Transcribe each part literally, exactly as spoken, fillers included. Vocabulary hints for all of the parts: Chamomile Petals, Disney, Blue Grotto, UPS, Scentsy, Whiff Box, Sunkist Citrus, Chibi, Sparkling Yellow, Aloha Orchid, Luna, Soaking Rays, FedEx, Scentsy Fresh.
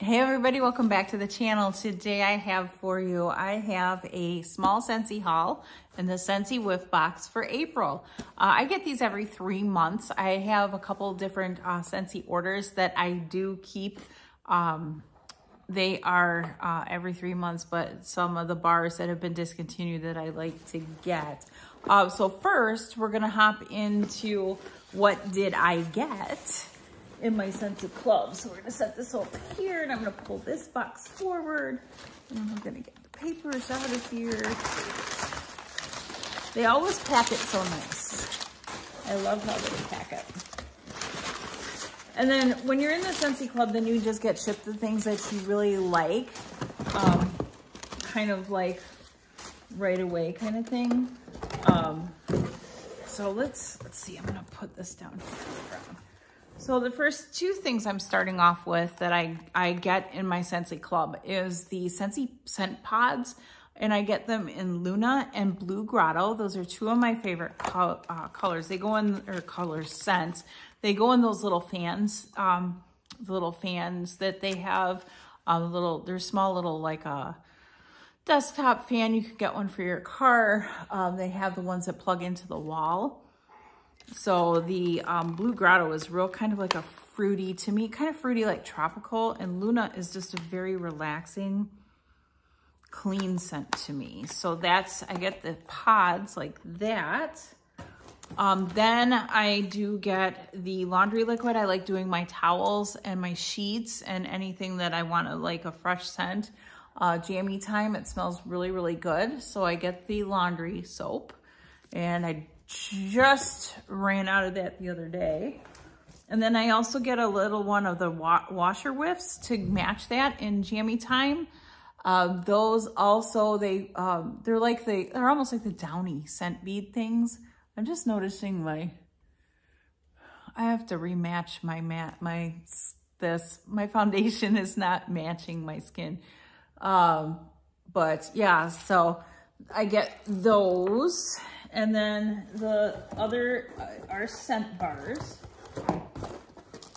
Hey everybody, welcome back to the channel. Today I have for you, I have a small Scentsy haul and the Scentsy Whiff Box for April. Uh, I get these every three months. I have a couple different uh, Scentsy orders that I do keep. Um, they are uh, every three months, but some of the bars that have been discontinued that I like to get. Uh, so first, we're gonna hop into what did I get in my Scentsy Club. So we're gonna set this over here and I'm gonna pull this box forward and we're gonna get the papers out of here. They always pack it so nice. I love how they pack it. And then when you're in the Scentsy Club, then you just get shipped the things that you really like, um, kind of like right away kind of thing. Um, so let's, let's see, I'm gonna put this down here. So the first two things I'm starting off with that I, I get in my Scentsy Club is the Scentsy Scent Pods, and I get them in Luna and Blue Grotto. Those are two of my favorite co uh, colors. They go in, or colors, scents. They go in those little fans, um, the little fans that they have, uh, little, they're small little like a desktop fan. You could get one for your car. Um, they have the ones that plug into the wall. So the um, Blue Grotto is real kind of like a fruity, to me, kind of fruity, like tropical. And Luna is just a very relaxing, clean scent to me. So that's, I get the pods like that. Um, then I do get the laundry liquid. I like doing my towels and my sheets and anything that I want to like a fresh scent. Uh, jammy time, it smells really, really good. So I get the laundry soap and I just ran out of that the other day. And then I also get a little one of the wa washer whiffs to match that in jammy time. Uh, those also, they, um, they're like the, they're almost like the downy scent bead things. I'm just noticing my, I have to rematch my mat, my, this, my foundation is not matching my skin. Um, but yeah, so I get those. And then the other are scent bars.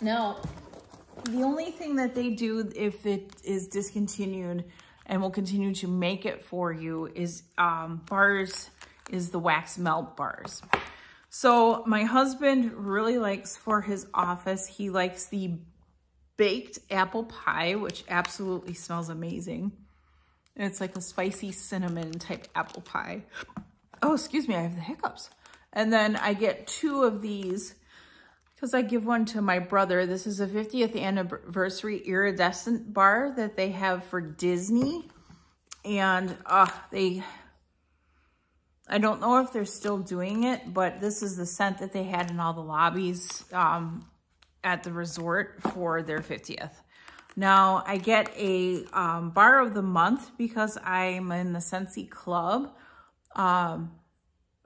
Now, the only thing that they do if it is discontinued and will continue to make it for you is um, bars, is the wax melt bars. So my husband really likes for his office, he likes the baked apple pie, which absolutely smells amazing. And it's like a spicy cinnamon type apple pie. Oh, excuse me, I have the hiccups. And then I get two of these because I give one to my brother. This is a fiftieth anniversary iridescent bar that they have for Disney. And uh, they, I don't know if they're still doing it, but this is the scent that they had in all the lobbies um, at the resort for their fiftieth. Now I get a um, bar of the month because I'm in the Scentsy Club. Um,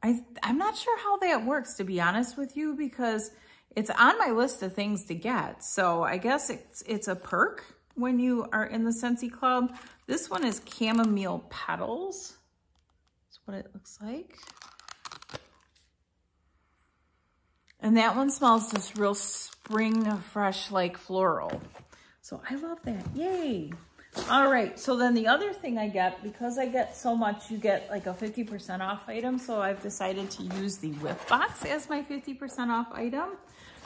I, I'm not sure how that works, to be honest with you, because it's on my list of things to get. So I guess it's, it's a perk when you are in the Scentsy Club. This one is Chamomile Petals. That's what it looks like. And that one smells just real spring, fresh, like floral. So I love that. Yay. All right, so then the other thing I get, because I get so much, you get like a fifty percent off item. So I've decided to use the Whiff Box as my fifty percent off item.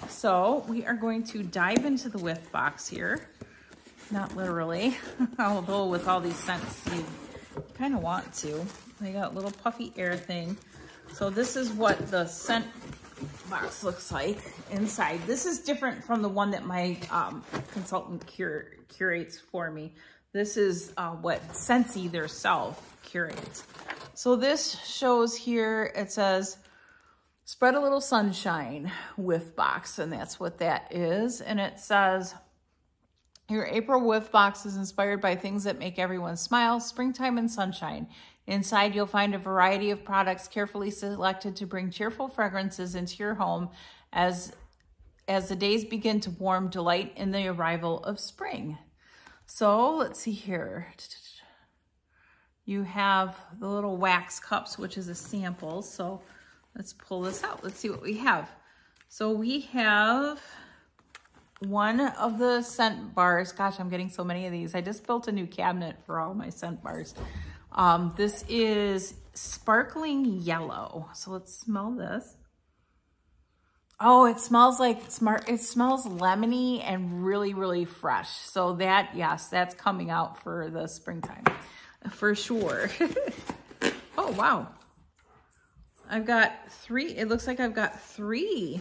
So we are going to dive into the Whiff Box here. Not literally, although with all these scents, you kind of want to. They got a little puffy air thing. So this is what the scent box looks like inside. This is different from the one that my um, consultant cur curates for me. This is uh, what Scentsy their self curates. So this shows here, it says, spread a little sunshine Whiff Box, and that's what that is. And it says, your April Whiff Box is inspired by things that make everyone smile, springtime and sunshine. Inside, you'll find a variety of products carefully selected to bring cheerful fragrances into your home as, as the days begin to warm, delight in the arrival of spring. So let's see here. You have the little wax cups, which is a sample. So let's pull this out. Let's see what we have. So we have one of the scent bars. Gosh, I'm getting so many of these. I just built a new cabinet for all my scent bars. Um, this is Sparkling Yellow. So let's smell this. Oh, it smells like smart. It smells lemony and really, really fresh. So that, yes, that's coming out for the springtime for sure. Oh, wow. I've got three. It looks like I've got three,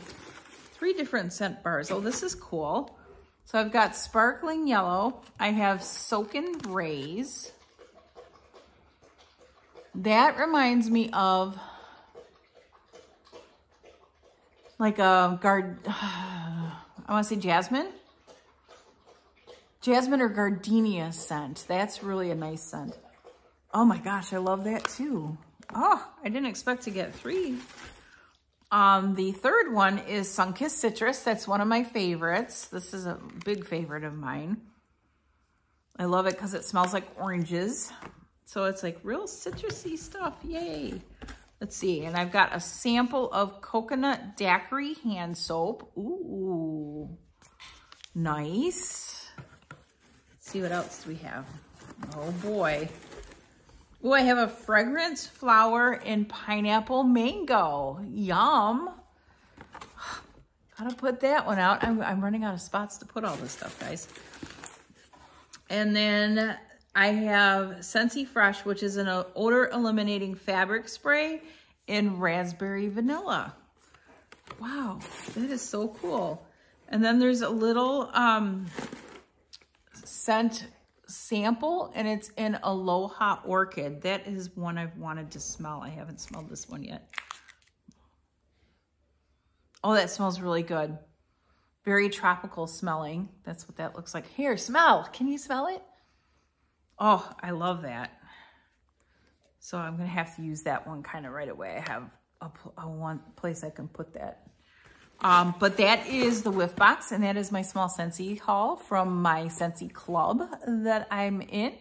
three different scent bars. Oh, this is cool. So I've got Sparkling Yellow. I have Soaking Rays. That reminds me of like a guard, I want to say jasmine. Jasmine or gardenia scent. That's really a nice scent. Oh my gosh, I love that too. Oh, I didn't expect to get three. Um, the third one is Sunkist Citrus. That's one of my favorites. This is a big favorite of mine. I love it because it smells like oranges. So it's like real citrusy stuff, yay. Let's see, and I've got a sample of Coconut Daiquiri Hand Soap. Ooh, nice. Let's see, what else do we have? Oh boy. Ooh, I have a Fragrance Flower and Pineapple Mango. Yum. Gotta put that one out. I'm, I'm running out of spots to put all this stuff, guys. And then I have Scentsy Fresh, which is an odor eliminating fabric spray in raspberry vanilla. Wow, that is so cool. And then there's a little um, scent sample, and it's in Aloha Orchid. That is one I've wanted to smell. I haven't smelled this one yet. Oh, that smells really good. Very tropical smelling. That's what that looks like. Here, smell. Can you smell it? Oh, I love that. So I'm gonna have to use that one kind of right away. I have a, a one place I can put that. Um, but that is the Whiff Box, and that is my small Scentsy haul from my Scentsy club that I'm in.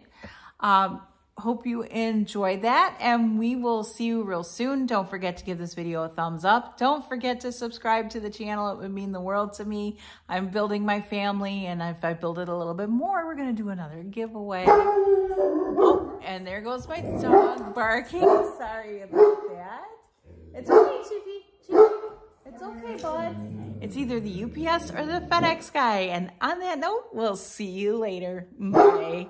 Um, hope you enjoyed that, and we will see you real soon. Don't forget to give this video a thumbs up. Don't forget to subscribe to the channel. It would mean the world to me. I'm building my family, and if I build it a little bit more, we're going to do another giveaway. Oh, and there goes my dog barking. Sorry about that. It's okay, Chibi. Chibi. It's okay, bud. It's either the U P S or the FedEx guy. And on that note, we'll see you later. Bye.